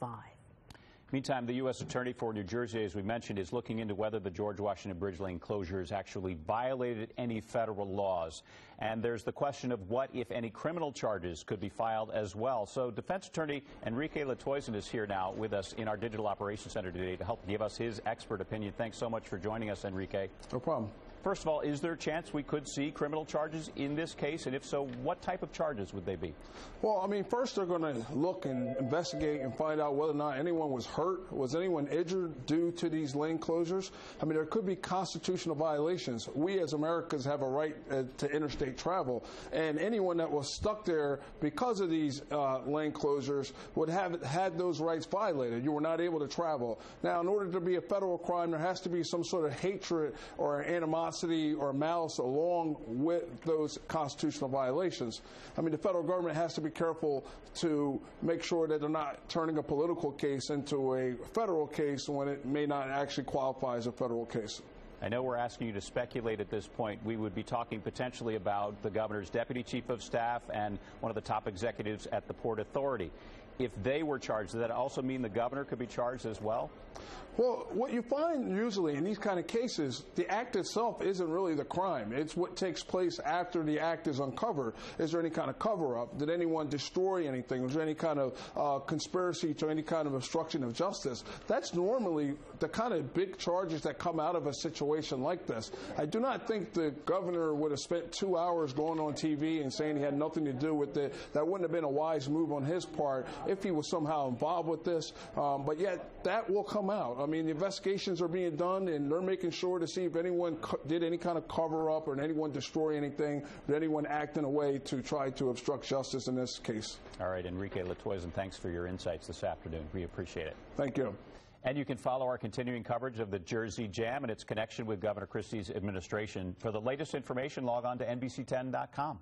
5. Meantime, the U.S. Attorney for New Jersey, as we mentioned, is looking into whether the George Washington Bridge lane closures actually violated any federal laws. And there's the question of what, if any, criminal charges could be filed as well. So Defense Attorney Enrique Latoison is here now with us in our Digital Operations Center today to help give us his expert opinion. Thanks so much for joining us, Enrique. No problem. First of all, is there a chance we could see criminal charges in this case? And if so, what type of charges would they be? Well, I mean, first they're going to look and investigate and find out whether or not anyone was hurt. Was anyone injured due to these lane closures? I mean, there could be constitutional violations. We as Americans have a right to interstate travel. And anyone that was stuck there because of these lane closures would have had those rights violated. You were not able to travel. Now, in order to be a federal crime, there has to be some sort of hatred or animosity or malice along with those constitutional violations. I mean, the federal government has to be careful to make sure that they're not turning a political case into a federal case when it may not actually qualify as a federal case. I know we're asking you to speculate at this point. We would be talking potentially about the governor's deputy chief of staff and one of the top executives at the Port Authority. If they were charged, does that also mean the governor could be charged as well? Well, what you find usually in these kind of cases, the act itself isn't really the crime. It's what takes place after the act is uncovered. Is there any kind of cover-up? Did anyone destroy anything? Was there any kind of conspiracy to any kind of obstruction of justice? That's normally the kind of big charges that come out of a situation like this. I do not think the governor would have spent 2 hours going on TV and saying he had nothing to do with it. That wouldn't have been a wise move on his part if he was somehow involved with this, but yet that will come out. I mean, the investigations are being done, and they're making sure to see if anyone did any kind of cover-up or did anyone destroy anything, did anyone act in a way to try to obstruct justice in this case. All right, Enrique Latoison, thanks for your insights this afternoon. We appreciate it. Thank you. And you can follow our continuing coverage of the Jersey Jam and its connection with Governor Christie's administration. For the latest information, log on to NBC10.com.